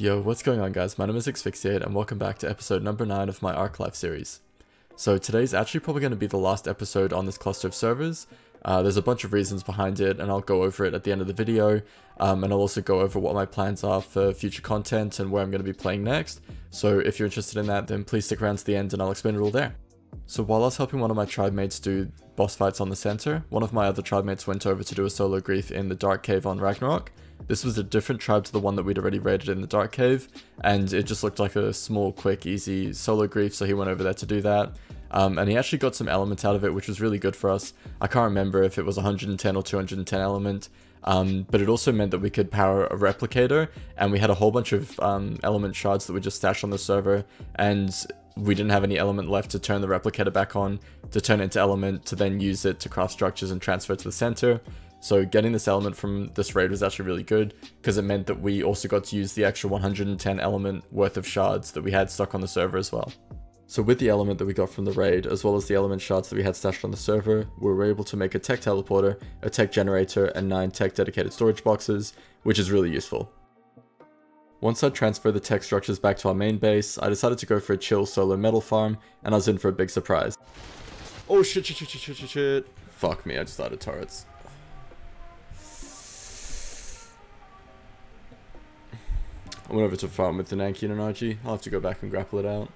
Yo, what's going on guys, my name is Xfixate and welcome back to episode number 9 of my ArkLife series. So today's actually probably going to be the last episode on this cluster of servers. There's a bunch of reasons behind it and I'll go over it at the end of the video. And I'll also go over what my plans are for future content and where I'm going to be playing next. So if you're interested in that, then please stick around to the end and I'll explain it all there. So while I was helping one of my tribe mates do boss fights on the center, one of my other tribe mates went over to do a solo grief in the Dark Cave on Ragnarok. This was a different tribe to the one that we'd already raided in the Dark Cave, and it just looked like a small, quick, easy solo grief, so he went over there to do that. And he actually got some elements out of it, which was really good for us. I can't remember if it was 110 or 210 element, but it also meant that we could power a replicator, and we had a whole bunch of element shards that we just stashed on the server, and we didn't have any element left to turn the replicator back on, to turn it into element, to then use it to craft structures and transfer to the center. So getting this element from this raid was actually really good because it meant that we also got to use the extra 110 element worth of shards that we had stuck on the server as well. So with the element that we got from the raid, as well as the element shards that we had stashed on the server, we were able to make a tek teleporter, a tek generator, and 9 tek dedicated storage boxes, which is really useful. Once I transferred the tek structures back to our main base, I decided to go for a chill solo metal farm, and I was in for a big surprise. Oh shit. Fuck me, I just started turrets. I went over to farm with the Nankin and Archie. I'll have to go back and grapple it out.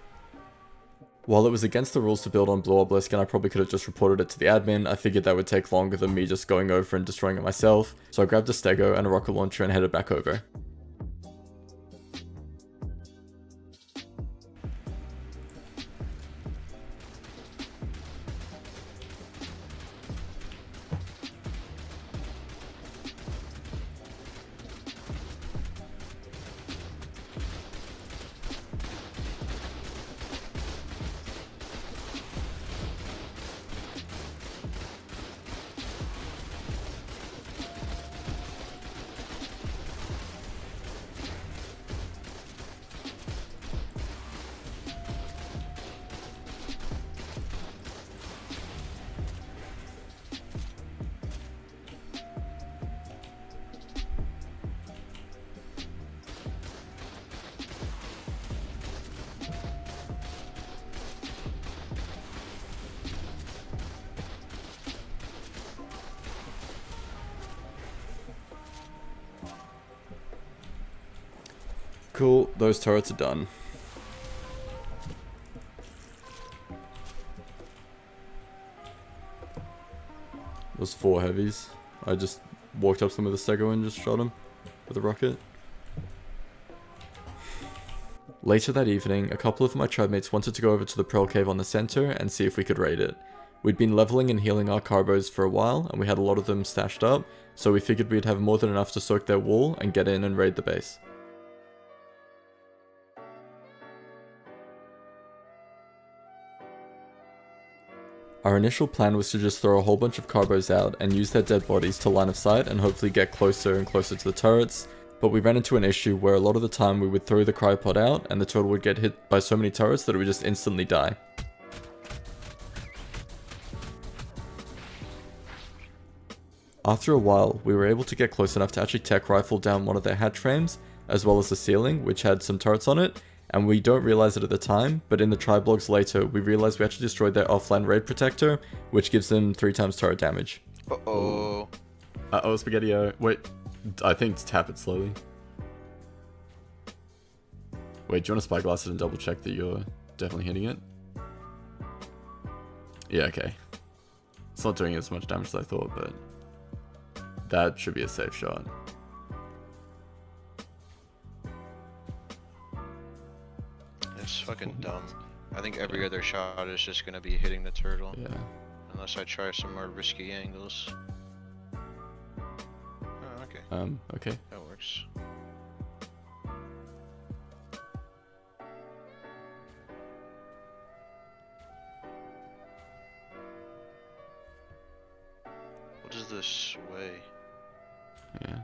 While it was against the rules to build on Blue Oblisk and I probably could have just reported it to the admin, I figured that would take longer than me just going over and destroying it myself, so I grabbed a stego and a rocket launcher and headed back over. Cool, those turrets are done. Those 4 heavies. I just walked up to them with a stego and just shot them with a rocket. Later that evening, a couple of my tribe mates wanted to go over to the Pearl Cave on the center and see if we could raid it. We'd been leveling and healing our carbos for a while and we had a lot of them stashed up, so we figured we'd have more than enough to soak their wool and get in and raid the base. Our initial plan was to just throw a whole bunch of carbos out and use their dead bodies to line of sight and hopefully get closer and closer to the turrets, but we ran into an issue where a lot of the time we would throw the cryopod out and the turtle would get hit by so many turrets that it would just instantly die. After a while, we were able to get close enough to actually tech rifle down one of their hatch frames, as well as the ceiling, which had some turrets on it, and we don't realize it at the time, but in the tribe logs later, we realized we actually destroyed their offline raid protector, which gives them 3 times turret damage. Uh-oh. Uh-oh, Spaghetti-O. Wait, I think tap it slowly. Wait, do you want to spyglass it and double check that you're definitely hitting it? Yeah, okay. It's not doing as much damage as I thought, but that should be a safe shot. It's fucking dumb. I think every other shot is just gonna be hitting the turtle. Yeah. Unless I try some more risky angles. Oh, okay. Okay. That works. What is this way? Yeah.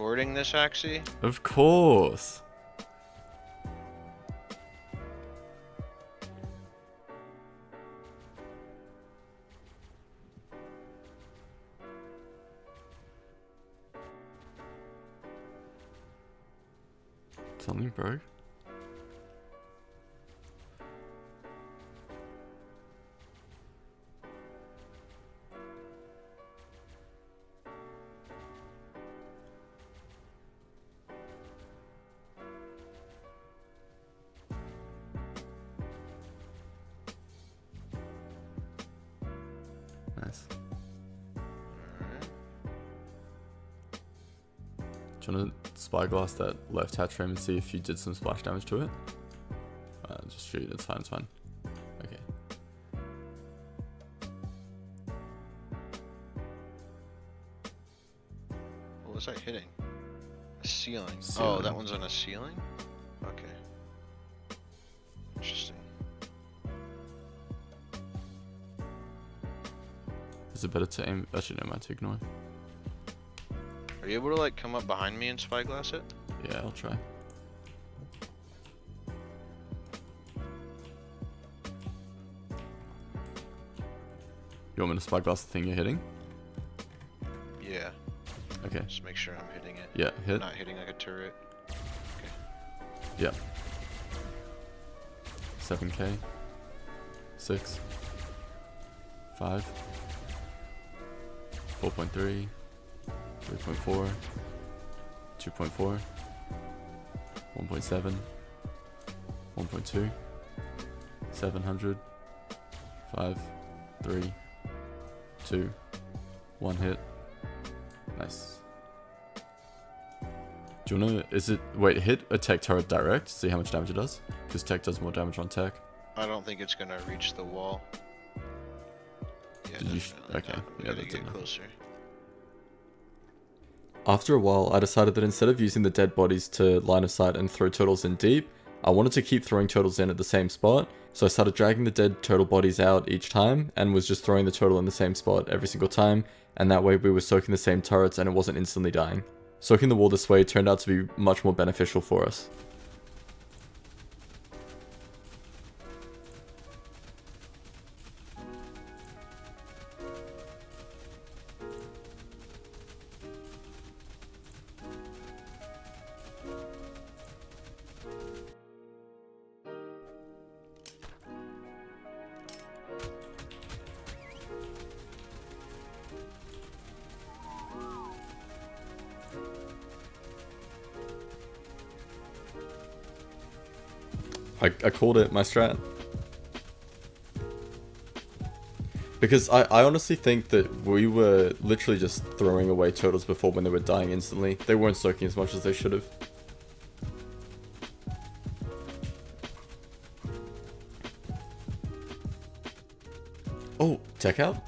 Recording this, Axie? Of course. something, bro. Nice. Do you want to spyglass that left hatch room and see if you did some splash damage to it? Just shoot, it's fine, it's fine. Okay. What was I hitting? A ceiling. Oh, that one's on a ceiling? Okay. Interesting. Is it better to aim? Actually, no, I might ignore. Are you able to like come up behind me and spyglass it? Yeah, I'll try. You want me to spyglass the thing you're hitting? Yeah. Okay. Just make sure I'm hitting it. Yeah, hit. I'm not hitting like a turret. Okay. Yeah. 7K. 6. 5. 4.3. 3.4, 2.4, 1.7, 1.2, 700, 5, 3, 2, 1 hit. Nice. Do you wanna, is it, wait, hit a tech turret direct, see how much damage it does? Because tech does more damage on tech. I don't think it's gonna reach the wall. Yeah, okay, yeah, that didn't closer. After a while, I decided that instead of using the dead bodies to line of sight and throw turtles in deep, I wanted to keep throwing turtles in at the same spot, so I started dragging the dead turtle bodies out each time and was just throwing the turtle in the same spot every single time, and that way we were soaking the same turrets and it wasn't instantly dying. Soaking the wall this way turned out to be much more beneficial for us. I called it my strat. Because I honestly think that we were literally just throwing away turtles before when they were dying instantly. They weren't soaking as much as they should have. Oh, tech out?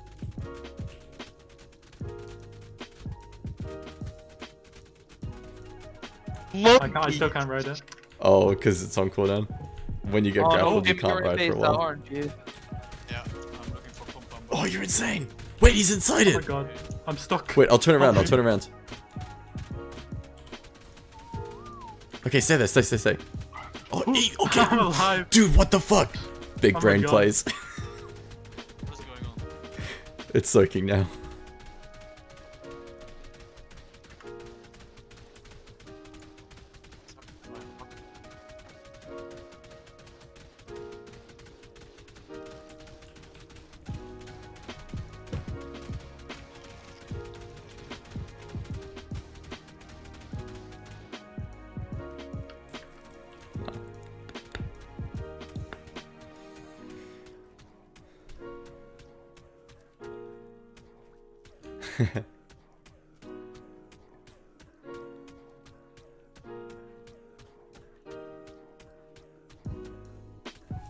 I still can't ride it. Oh, because it's on cooldown. When you get grappled, you can't ride for a while. Orange, yeah. Yeah, I'm looking for pom pom. Oh, you're insane! Wait, he's inside it! Oh my god, I'm stuck. Wait, I'll turn around, I'll turn around. Okay, stay there, stay, stay, stay. Oh, eat, okay. I'm alive. Dude, what the fuck? Big brain plays. What's going on? It's soaking now.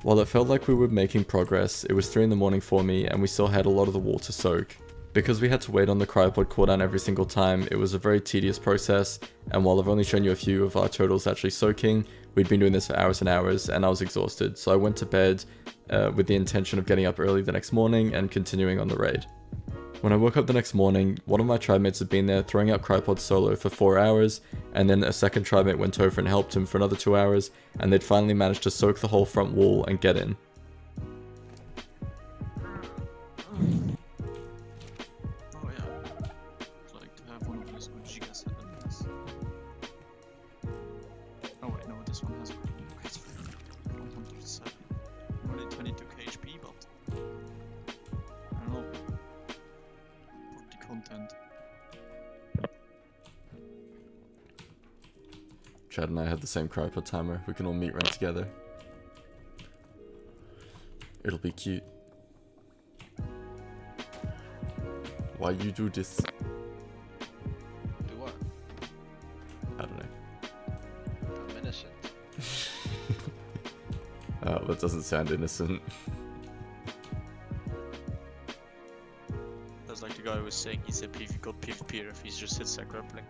While it felt like we were making progress, it was 3 in the morning for me and we still had a lot of the wall to soak. Because we had to wait on the cryopod cooldown every single time, it was a very tedious process, and while I've only shown you a few of our turtles actually soaking, we'd been doing this for hours and hours and I was exhausted, so I went to bed with the intention of getting up early the next morning and continuing on the raid. When I woke up the next morning, one of my tribemates had been there throwing out cryopod solo for 4 hours, and then a second tribemate went over and helped him for another 2 hours, and they'd finally managed to soak the whole front wall and get in. Oh yeah. I'd like to have one of those gigas in this. Oh wait, no, this one has already increased 107. More than 22 KHP, but I don't know. Put the content. Chad and I had the same crypod timer. We can all meet right together. It'll be cute. Why you do this? Do what? I don't know. I'm innocent. Oh, that doesn't sound innocent. That's like the guy who was saying he's a PvP if he just hits that grappling.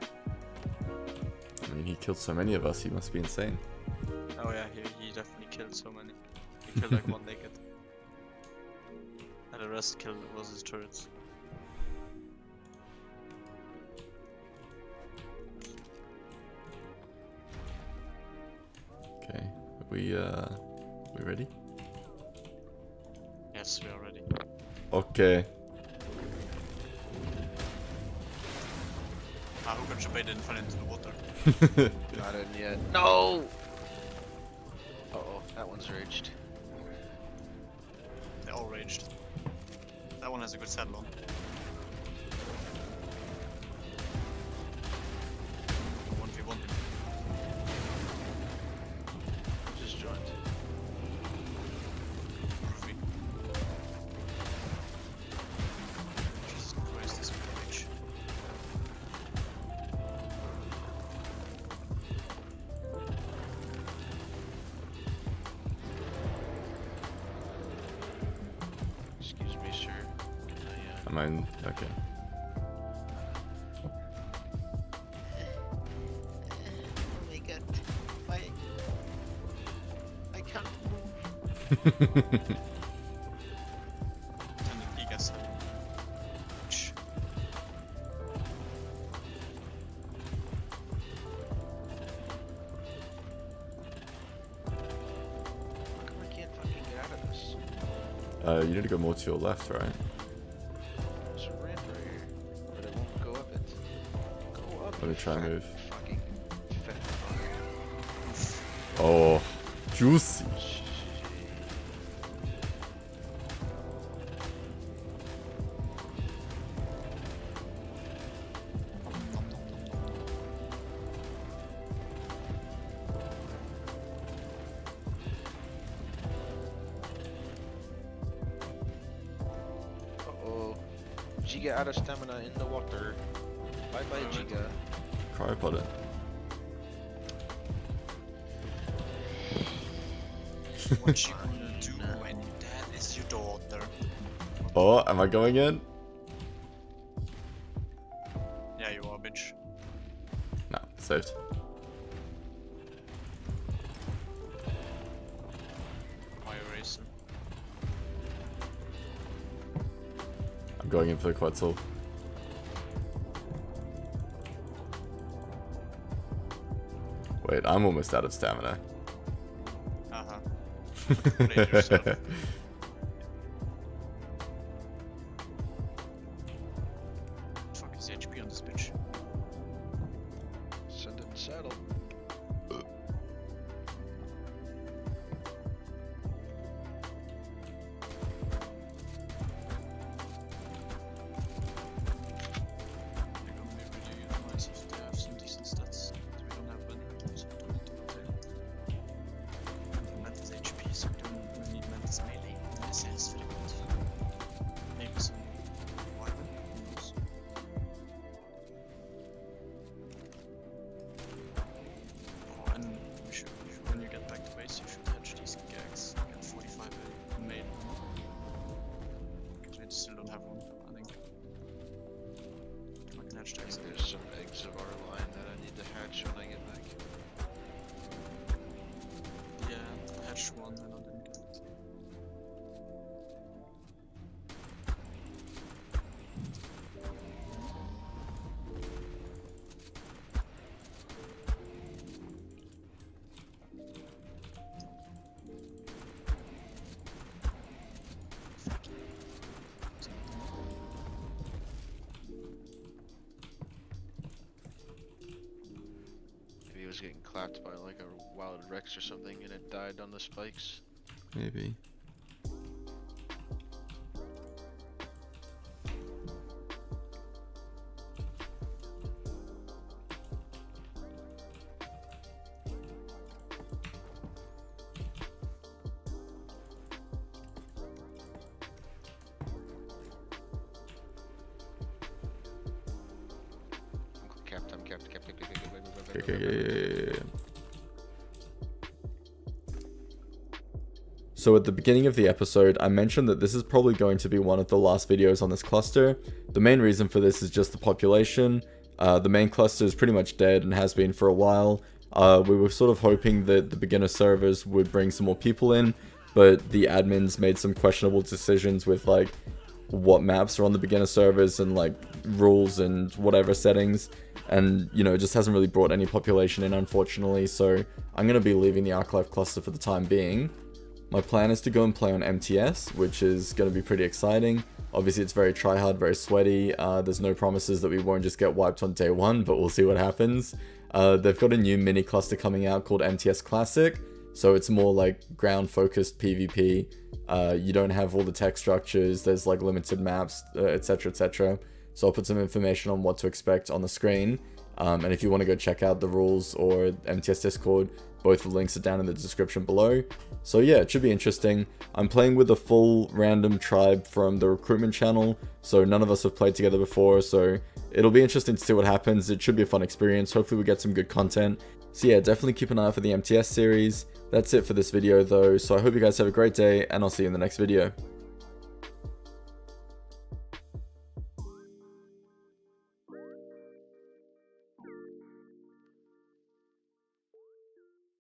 I mean, he killed so many of us, he must be insane. Oh yeah, he definitely killed so many. He killed like one naked. And the rest killed was his turrets. Okay, we ready? Yes, we are ready. Okay. Ah, who got Shabay didn't fall into the water. Not in yet. No! Uh oh, that one's raged. They're all raged. That one has a good saddle on. Mine, okay. Oh my god. I can't move. How come I can't fucking get out of this? You need to go more to your left, right? Let me try and move. Oh, juicy. Uh-oh. Giga out of stamina in the water. Bye bye, Giga. Cryopod it. What you gonna do when that is your daughter? Oh, am I going in? Yeah, you are, bitch. Nah, saved. Why are you racing? I'm going in for the Quetzal. Wait, I'm almost out of stamina. Uh-huh. Fuck is the HP on this bitch? Send it in saddle. attacked by like a wild Rex or something and it died on the spikes. Maybe. So at the beginning of the episode, I mentioned that this is probably going to be one of the last videos on this cluster. The main reason for this is just the population. The main cluster is pretty much dead and has been for a while. We were sort of hoping that the beginner servers would bring some more people in, but the admins made some questionable decisions with like what maps are on the beginner servers and like rules and whatever settings. And, you know, it just hasn't really brought any population in, unfortunately. So I'm going to be leaving the ArkLife cluster for the time being. My plan is to go and play on MTS, which is going to be pretty exciting. Obviously, it's very tryhard, very sweaty. There's no promises that we won't just get wiped on day one, but we'll see what happens. They've got a new mini cluster coming out called MTS Classic. So it's more like ground-focused PvP. You don't have all the tech structures. There's like limited maps, etc, etc. So I'll put some information on what to expect on the screen. And if you want to go check out the rules or MTS Discord, both the links are down in the description below. So yeah, it should be interesting. I'm playing with a full random tribe from the recruitment channel, so none of us have played together before, so it'll be interesting to see what happens. It should be a fun experience. Hopefully we get some good content. So yeah, definitely keep an eye out for the MTS series. That's it for this video though, so I hope you guys have a great day, and I'll see you in the next video.